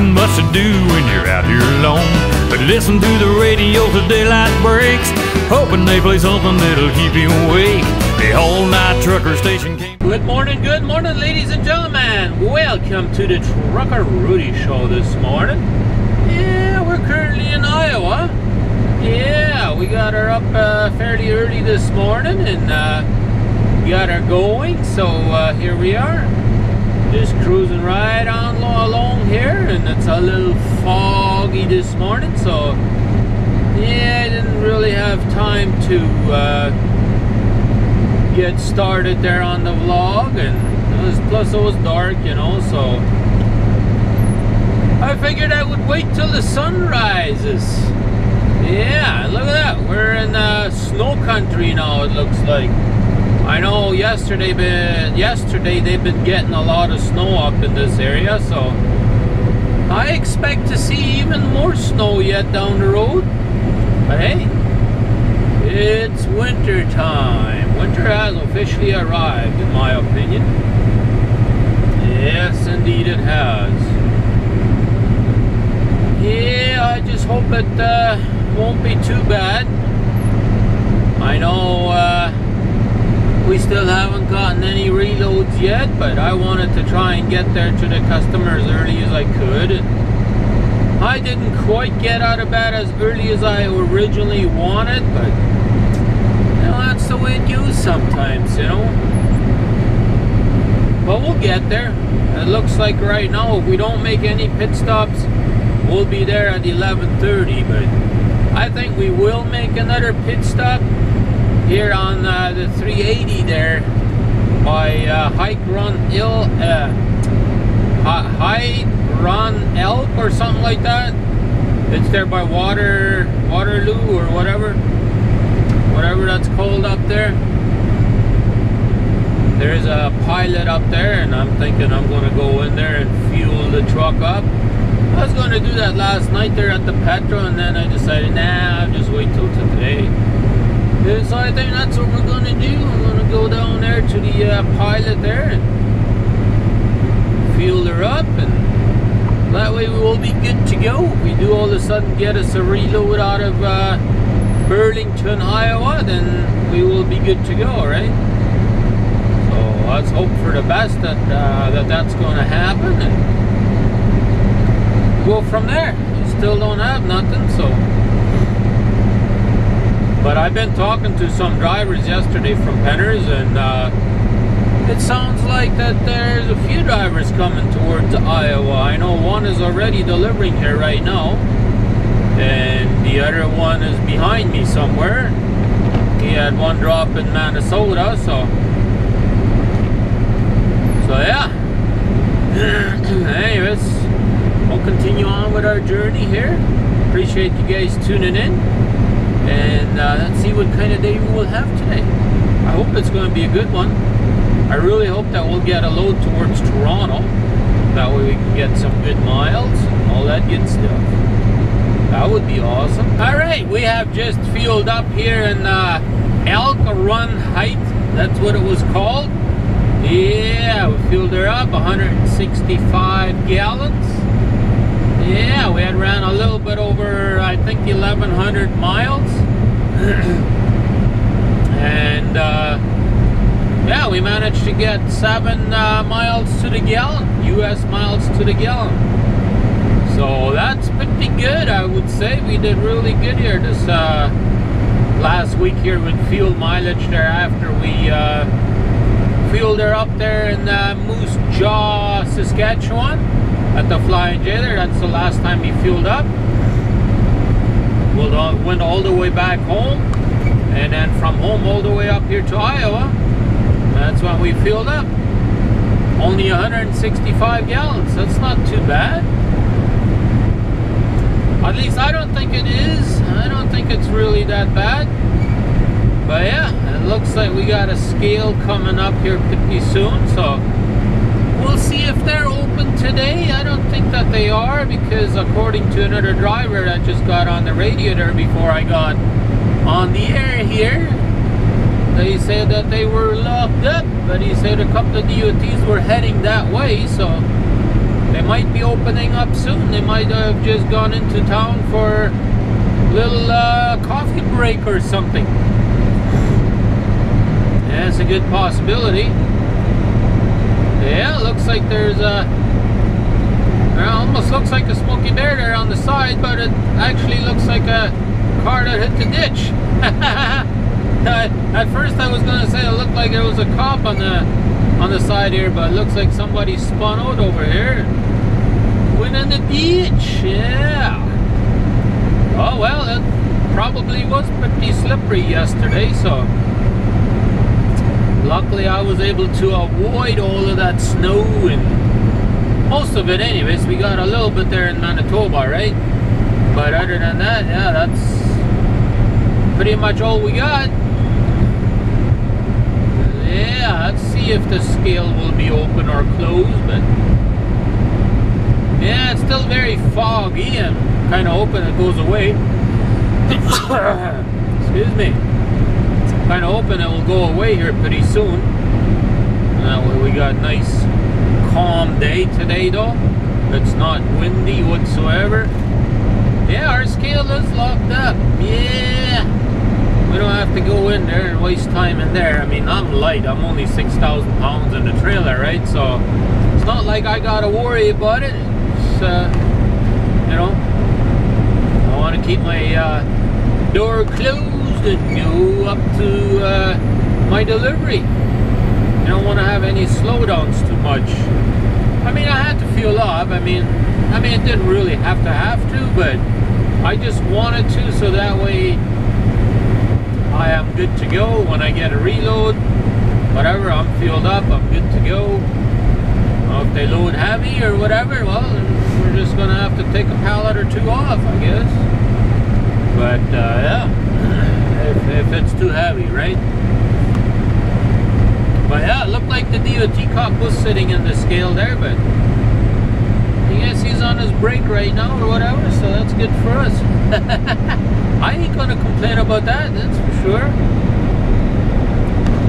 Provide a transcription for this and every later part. nothing much to do when you're out here alone, but listen to the radio till daylight breaks, hoping they play something that'll keep you awake. The whole night trucker station came. Good morning, ladies and gentlemen. Welcome to the Trucker Rudy show this morning. Yeah, we're currently in Iowa. Yeah, we got her up fairly early this morning and got her going, so here we are. Just cruising right on along here, and it's a little foggy this morning, so yeah, I didn't really have time to get started there on the vlog, and it was, plus it was dark, you know, so I figured I would wait till the sun rises. Yeah, look at that, we're in snow country now, it looks like. I know yesterday they've been getting a lot of snow up in this area, so I expect to see even more snow yet down the road. But hey, it's winter time. Winter has officially arrived, in my opinion. Yes, indeed it has. Yeah, I just hope it won't be too bad. I know we still haven't gotten any reloads yet, but I wanted to try and get there to the customer as early as I could. And I didn't quite get out of bed as early as I originally wanted, but you know, that's the way it goes sometimes, you know. But we'll get there. It looks like right now, if we don't make any pit stops, we'll be there at 11:30, but I think we will make another pit stop here on the 380 there by High Run Elk or something like that. It's there by Waterloo or whatever that's called up there. There's a pilot up there, and I'm thinking I'm gonna go in there and fuel the truck up. I was gonna do that last night there at the petrol, and then I decided, nah, I'll just wait till today. So I think that's what we're gonna do. I'm gonna go down there to the pilot there and fuel her up, and that way we will be good to go. We do all of a sudden get us a reload out of Burlington, Iowa, then we will be good to go, right? So let's hope for the best that that's gonna happen, and go from there. You still don't have nothing, so. But I've been talking to some drivers yesterday from Penner's, and it sounds like that there's a few drivers coming towards Iowa. I know one is already delivering here right now, and the other one is behind me somewhere. He had one drop in Manitoba, so yeah. Anyways, we'll continue on with our journey here. Appreciate you guys tuning in. And let's see what kind of day we will have today. I hope it's going to be a good one. I really hope that we'll get a load towards Toronto. That way we can get some good miles and all that good stuff. That would be awesome. Alright, we have just fueled up here in Elk Run Height. That's what it was called. Yeah, we fueled her up, 165 gallons. Yeah, we had ran a little bit over, I think, 1,100 miles. And, yeah, we managed to get 7 miles to the gallon, US miles to the gallon. So that's pretty good, I would say. We did really good here this last week here with fuel mileage there after we fueled her up there in Moose Jaw, Saskatchewan. At the Flying J there, that's the last time he fueled up. Went all the way back home, and then from home all the way up here to Iowa. That's when we fueled up. Only 165 gallons, that's not too bad. At least I don't think it is. I don't think it's really that bad. But yeah, it looks like we got a scale coming up here pretty soon, so we'll see if they're open today. I don't think that they are, because according to another driver that just got on the radio there before I got on the air here, they said that they were locked up, but he said a couple of DOTs were heading that way, so They might be opening up soon. They might have just gone into town for a little coffee break or something. That's a good possibility. Yeah, looks like there's a... well, almost looks like a smoky bear there on the side, but it actually looks like a car that hit the ditch. At first I was going to say it looked like there was a cop on the side here, but it looks like somebody spun out over here. Went in the ditch, yeah. Oh well, it probably was pretty slippery yesterday, so luckily I was able to avoid all of that snow, and most of it anyways. We got a little bit there in Manitoba, right? But other than that, yeah, that's pretty much all we got. Yeah, let's see if the scale will be open or closed, but yeah, it's still very foggy and kind of open. It goes away. Excuse me. It's kind of open. It will go away here pretty soon. Now we got a nice calm day today, though. It's not windy whatsoever. Yeah, our scale is locked up. Yeah. We don't have to go in there and waste time in there. I mean, I'm light. I'm only 6,000 pounds in the trailer, right? So it's not like I gotta worry about it. It's, you know, I want to keep my door closed and go up to my delivery. I don't want to have any slowdowns too much. I mean, I had to fuel up. I mean, it didn't really have to, but I just wanted to, so that way I am good to go when I get a reload. Whatever, I'm fueled up, I'm good to go. Well, if they load heavy or whatever, well, we're just gonna have to take a pallet or two off, I guess. But yeah, if it's too heavy, right? But yeah, it looked like the DOT cop was sitting in the scale there, but I guess he's on his break right now or whatever, so that's good for us. I ain't gonna complain about that, that's for sure.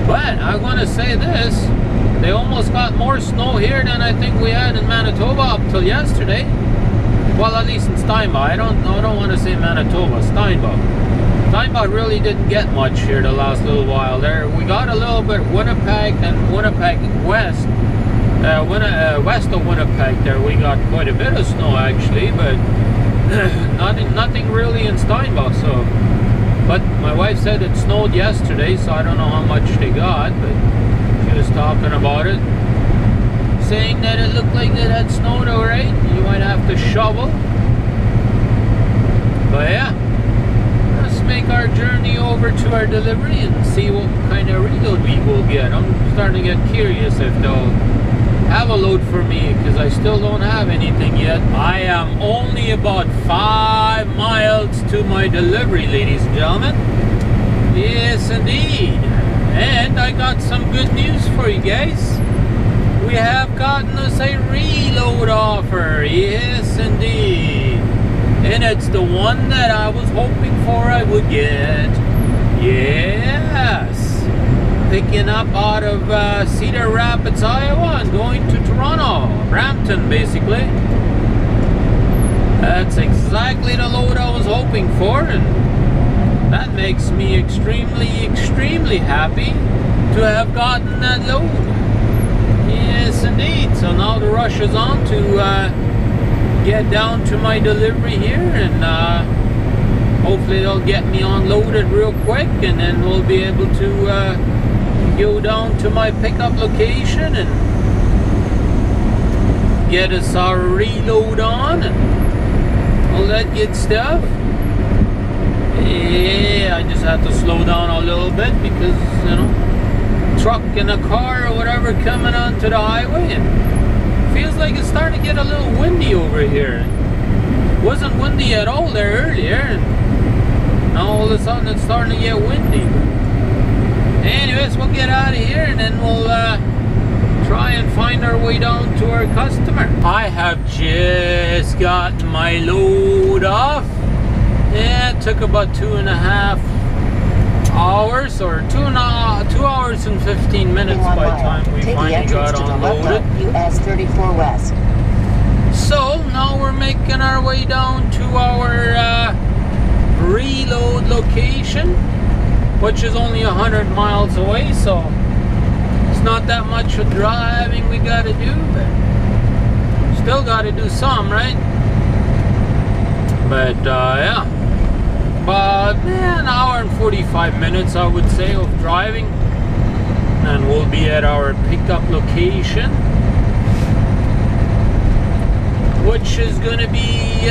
But I'm gonna say this, they almost got more snow here than I think we had in Manitoba up till yesterday. Well, at least in Steinbach. I don't want to say Manitoba, Steinbach. Steinbach really didn't get much here the last little while there. We got a little bit Winnipeg and Winnipeg West. West of Winnipeg there, we got quite a bit of snow actually, but nothing really in Steinbach. So, but my wife said it snowed yesterday, so I don't know how much they got, but she was talking about it, saying that it looked like it had snowed alright. You might have to shovel. But yeah, let's make our journey over to our delivery and see what kind of reload we will get. I'm starting to get curious if they'll have a load for me, because I still don't have anything yet. I am only about 5 miles to my delivery, ladies and gentlemen. Yes indeed. And I got some good news for you guys. We have gotten us a reload offer. Yes indeed. And it's the one that I was hoping for I would get. Yes. Picking up out of Cedar Rapids, Iowa, and going to Toronto, Brampton, basically. That's exactly the load I was hoping for, and that makes me extremely happy to have gotten that load. Yes, indeed. So now the rush is on to get down to my delivery here, and hopefully they'll get me unloaded real quick, and then we'll be able to go down to my pickup location and get us our reload on and all that good stuff. Yeah, I just had to slow down a little bit because, you know, truck and a car or whatever coming onto the highway, and feels like it's starting to get a little windy over here. It wasn't windy at all there earlier, and now all of a sudden it's starting to get windy. Anyways, we'll get out of here and then we'll try and find our way down to our customer. I have just gotten my load off. Yeah, it took about 2.5 hours, or 2 hours and 15 minutes by the time we finally got unloaded. US 34 West. So now we're making our way down to our reload location, which is only 100 miles away, so it's not that much of driving we gotta do, but still gotta do some, right? But yeah, about an hour and 45 minutes I would say of driving, and we'll be at our pickup location, which is gonna be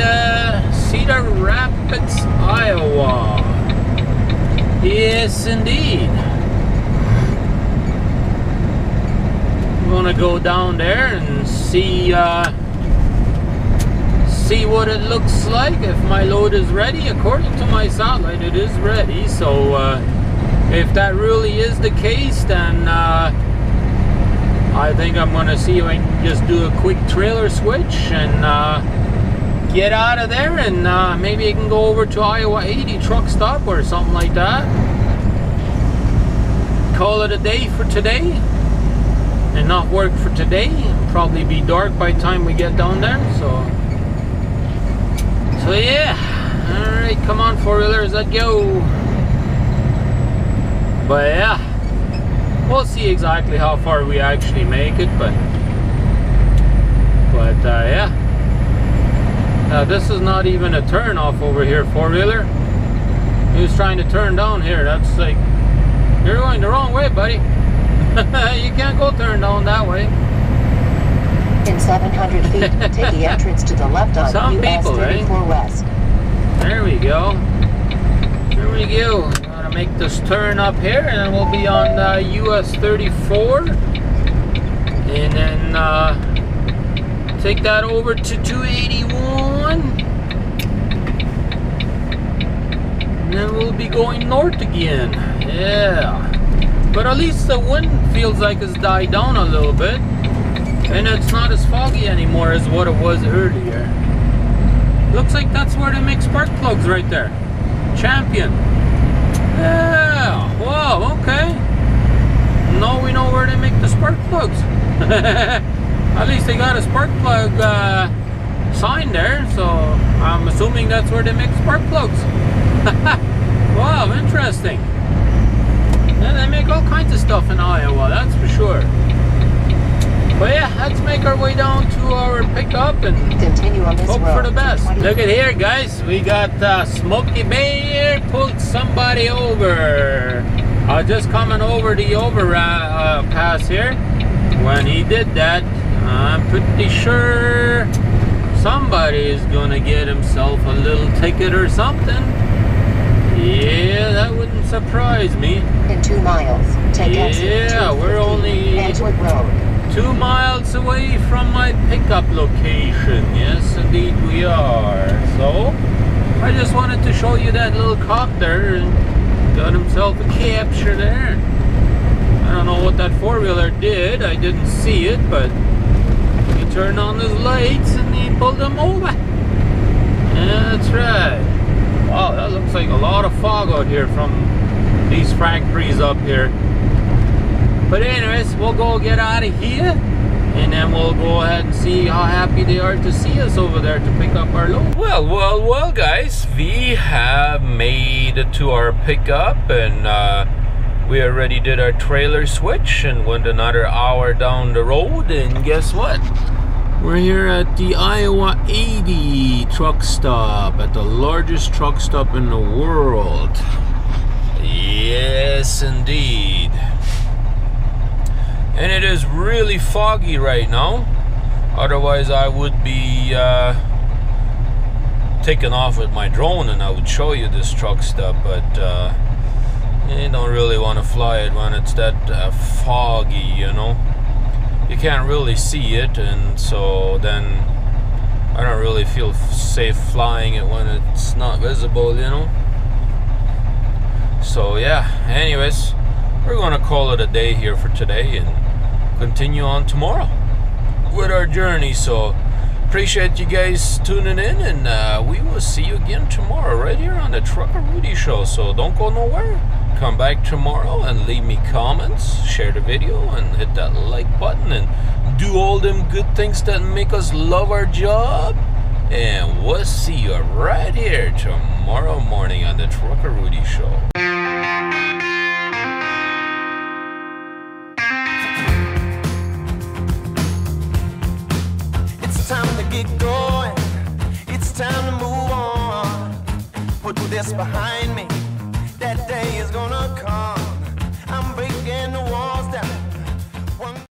Cedar Rapids, Iowa. Yes, indeed. We're gonna go down there and see see what it looks like. If my load is ready, according to my satellite, it is ready. So if that really is the case, then I think I'm gonna see if I can just do a quick trailer switch and get out of there, and maybe I can go over to Iowa 80 Truck Stop or something like that. Call it a day for today and not work for today. It'll probably be dark by the time we get down there, so yeah. Alright, come on, four-wheelers, let's go. But yeah, we'll see exactly how far we actually make it, but yeah. This is not even a turn off over here, four-wheeler. He was trying to turn down here. That's like, you're going the wrong way, buddy. You can't go turn down that way. In 700 feet, take the entrance to the left on US 34 West. There we go. There we go. Make this turn up here, and then we'll be on US 34, and then take that over to 281, and then we'll be going north again. Yeah, but at least the wind feels like it's died down a little bit, and it's not as foggy anymore as what it was earlier. Looks like that's where they make spark plugs right there. Champion. Yeah, wow, okay. Now we know where they make the spark plugs. At least they got a spark plug sign there, so I'm assuming that's where they make spark plugs. Wow, interesting. And they make all kinds of stuff in Iowa, that's for sure. But yeah, let's make our way down to our pickup and continue on this hope road for the best. Look at here, guys. We got Smokey Bear pulled somebody over. I was just coming over the overpass here when he did that. I'm pretty sure somebody is gonna get himself a little ticket or something. Yeah, that wouldn't surprise me. In 2 miles, take exit 250, yeah, we're only Antwerp Road. 2 miles away from my pickup location. Yes, indeed we are. So, I just wanted to show you that little copter. Got himself a capture there. I don't know what that four-wheeler did. I didn't see it, but he turned on his lights and he pulled them over. Yeah, that's right. Wow, that looks like a lot of fog out here from these factories up here. But anyways, we'll go get out of here, and then we'll go ahead and see how happy they are to see us over there to pick up our load. Well, guys, we have made it to our pickup, and we already did our trailer switch and went another hour down the road, and guess what? We're here at the Iowa 80 Truck Stop, at the largest truck stop in the world. Yes, indeed. And it is really foggy right now, otherwise I would be taking off with my drone and I would show you this truck stop, but you don't really want to fly it when it's that foggy, you know. You can't really see it, and so then I don't really feel safe flying it when it's not visible, you know. So yeah, anyways, we're gonna call it a day here for today and continue on tomorrow with our journey. So appreciate you guys tuning in, and we will see you again tomorrow right here on the Trucker Rudy Show. So don't go nowhere. Come back tomorrow and leave me comments, share the video, and hit that like button, and do all them good things that make us love our job. And we'll see you right here tomorrow morning on the Trucker Rudy Show. It's time to get going. It's time to move on. Put this behind me. That day is gonna come.